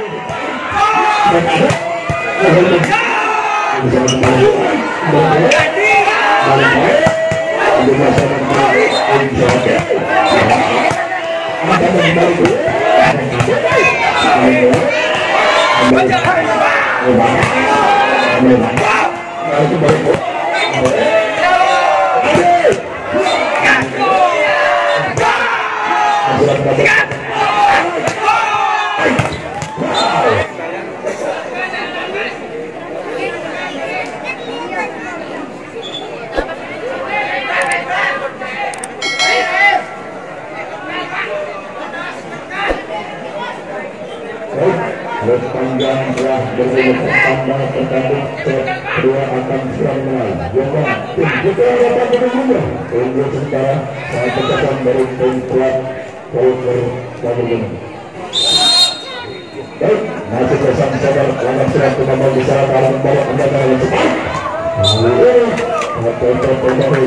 Terima kasih. Berpanjang telah berlalu tambah pertandingan kedua akan serang melawan Jombang. Tim Jombang akan berunggul. Unggul sementara saat terkesan beruntung kuat Polres Bandung. Baik, masih bersama sabar langkah serang kembali di saat alam bawah anda yang cepat. Pertandingan yang akan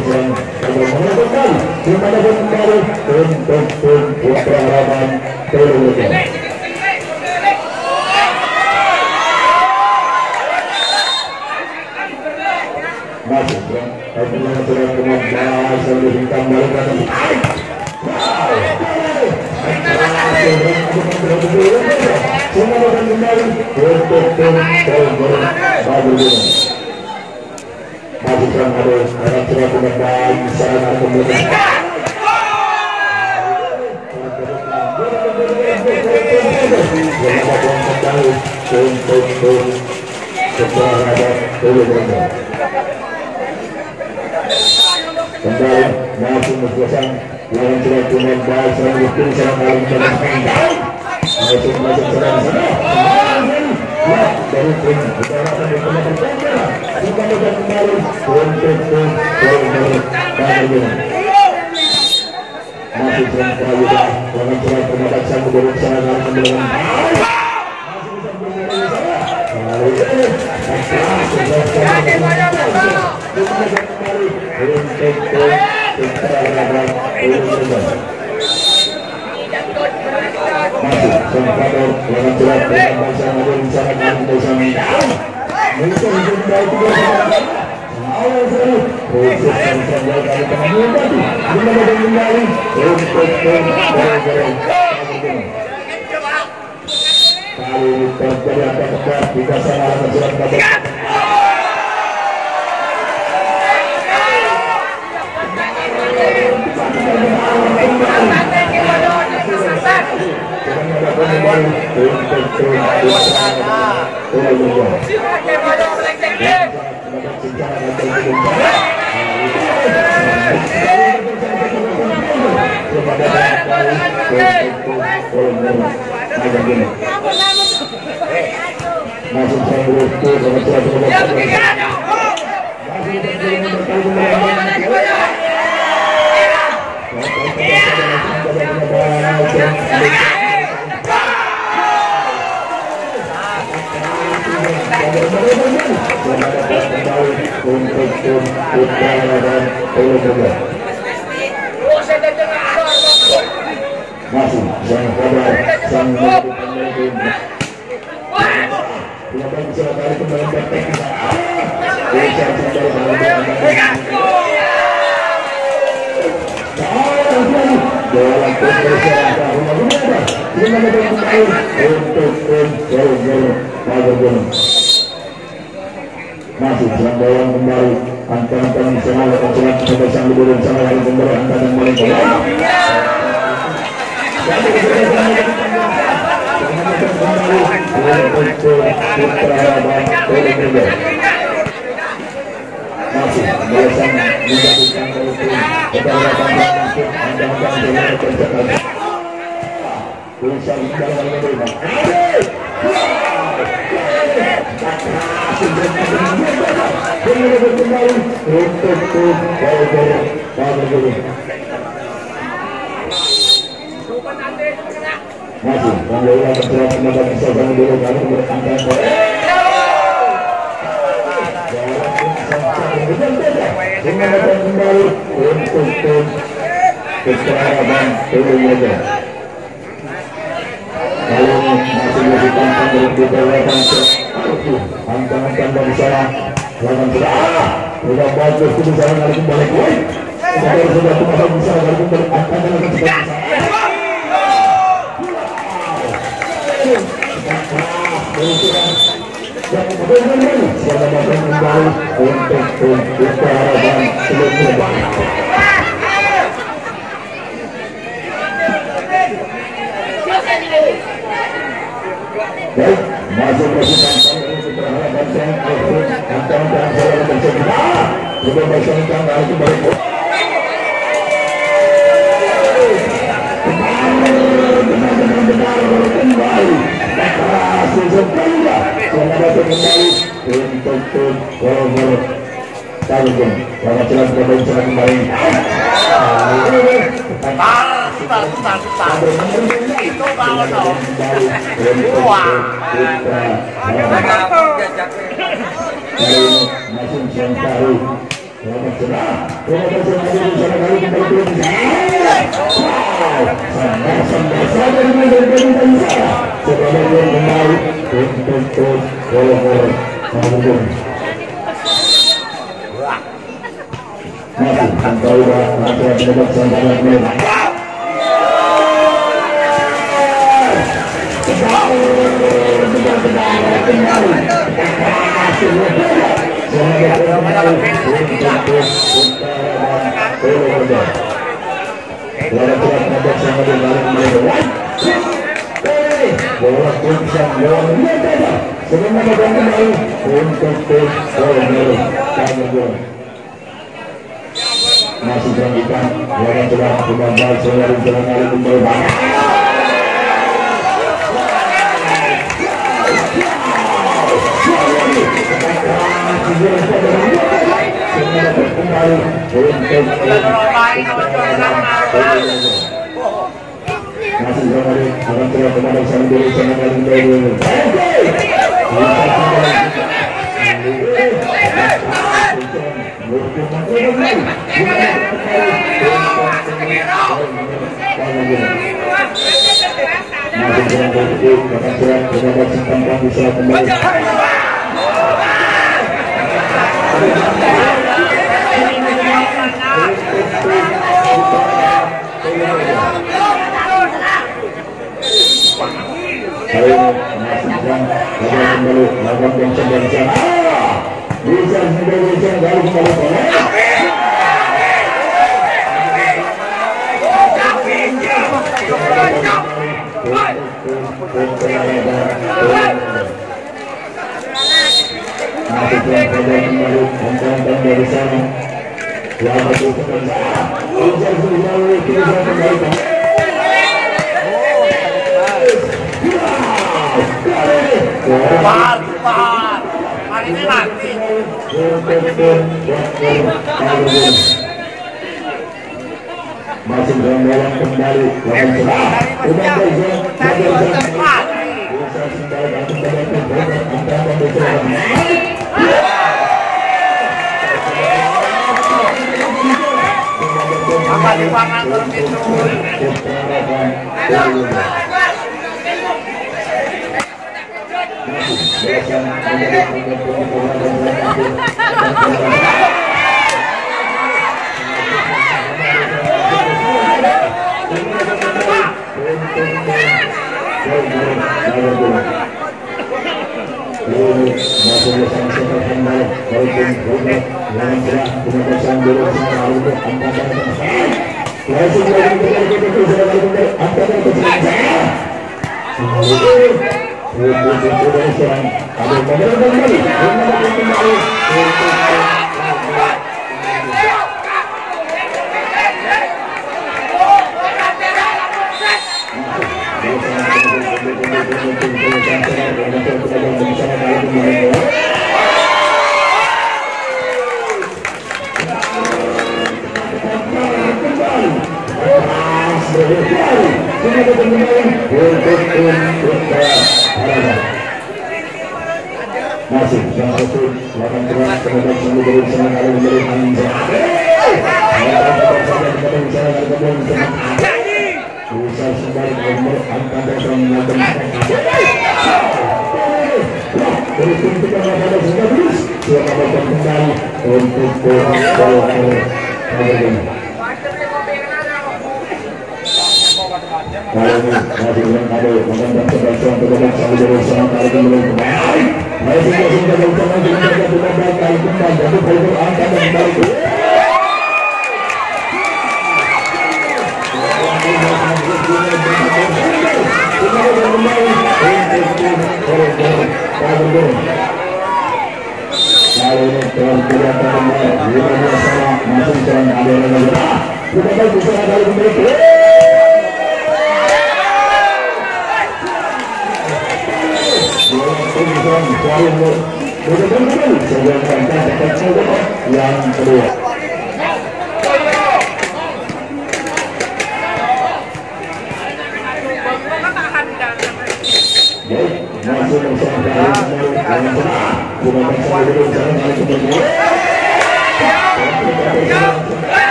menentukan di mana kembali untuk tim Jombang Polres. Masih ya, tapi sudah kembali sambil hitam baru lagi. Semua orang kembali untuk tim Polres Bandung. Masih ada anak sudah kembali sana kemudian. Untuk tim Polres Bandung. Kembali masih berpesan lawan sudah punya balas lagi pun serang lawan serang kembali masih masuk serang sana dari tim utara dari pemenang utara kita akan kembali untuk tim Polres masih serang kembali lawan serang pemenang satu beruk serang lawan pemenang masih Untuk masih sedang bawang kembali antara kami semua kecuali kebesaran bulan sama yang kembali antara mulai masih Baik, masuk ke Masuk Masih Masih masih berjalan kembali Masih, Terima kasih telah menonton!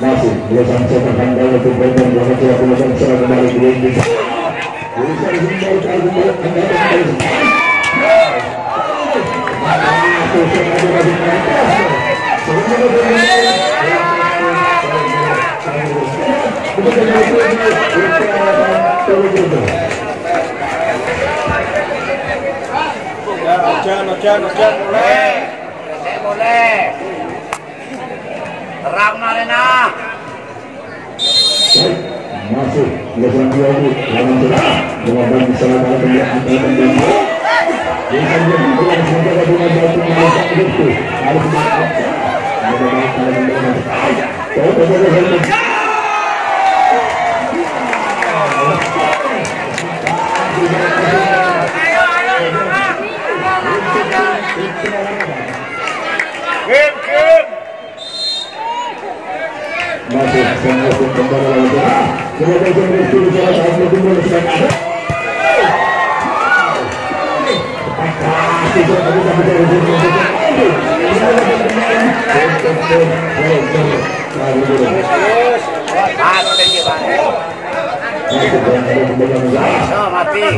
masih belakang cetak pandai untuk bermain bola bola belakang cetak kembali ke Inggris. Belakang himbau kali bola kembali ke Inggris. Jangan boleh terang arena masuk lepas dia itu lawan terang dengan diselamatkan dengan ancaman dia dengan dia dengan sementara bola jatuh masuk itu harus ada masih sangat berkembang lagi. Kita akan bertemu dengan satu tim lagi. Kita akan bertemu dengan satu tim.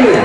Jangan